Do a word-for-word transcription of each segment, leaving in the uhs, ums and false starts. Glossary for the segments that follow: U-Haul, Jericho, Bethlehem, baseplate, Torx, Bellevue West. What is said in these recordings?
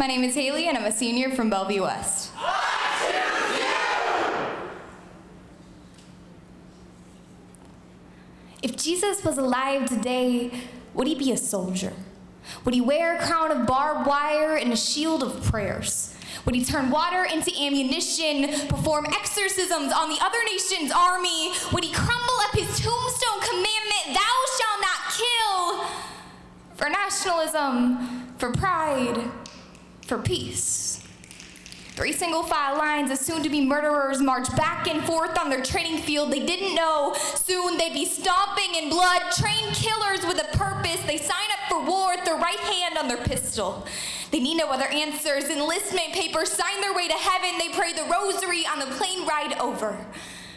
My name is Haley, and I'm a senior from Bellevue West. I choose you! If Jesus was alive today, would he be a soldier? Would he wear a crown of barbed wire and a shield of prayers? Would he turn water into ammunition, perform exorcisms on the other nation's army? Would he crumble up his tombstone commandment, thou shalt not kill, for nationalism, for pride, for peace? Three single file lines as soon-to-be murderers march back and forth on their training field. They didn't know soon they'd be stomping in blood, trained killers with a purpose. They sign up for war with their right hand on their pistol. They need no other answers, enlistment papers, sign their way to heaven. They pray the rosary on the plane ride over.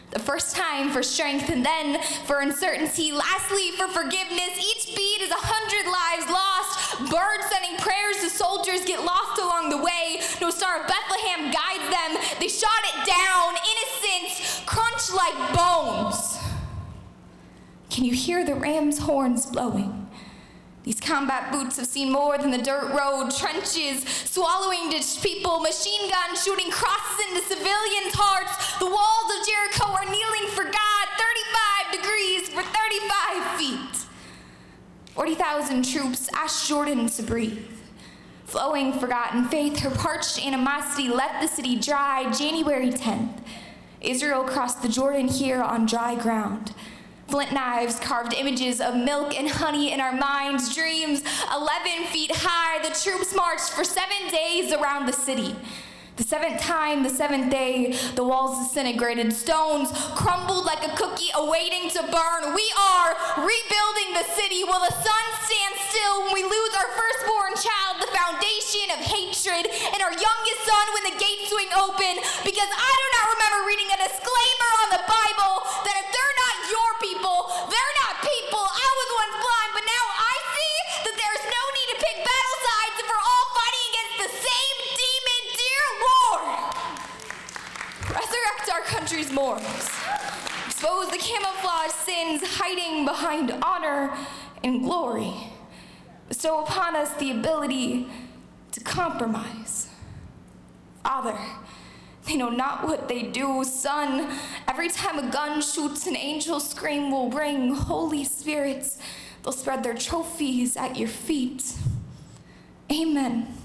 The first time for strength, and then for uncertainty, lastly for forgiveness. Each beat is a hundred lives lost. Birds sending prayers to soldiers get lost along the way. No star of Bethlehem guides them. They shot it down, innocents crunch like bones. Can you hear the ram's horns blowing? These combat boots have seen more than the dirt road, trenches swallowing ditched people, machine guns shooting crosses into civilians' hearts. The walls of Jericho are kneeling for God, thirty-five degrees for thirty-five feet. forty thousand troops asked Jordan to breathe. Flowing forgotten faith, her parched animosity left the city dry. January tenth, Israel crossed the Jordan here on dry ground. Flint knives carved images of milk and honey in our minds, dreams eleven feet high. The troops marched for seven days around the city. The seventh time, the seventh day, the walls disintegrated, stones crumbled like a cookie awaiting to burn. We are rebuilding the city. Will the sun stand still when we lose our firstborn child, the foundation of hatred, and our youngest son when the gates swing open? Because I do not remember reading a disclaimer on the Bible that if they're not your people, they're not people. I was once blind, but now I see that there is no need to pick battle sides if we're all fighting against the same demon. Dear Lord, resurrect our country's morals. Expose the camouflage sins hiding behind honor and glory. Bestow upon us the ability to compromise. Father, they know not what they do. Son, every time a gun shoots, an angel's scream will ring. Holy Spirits, they'll spread their trophies at your feet. Amen.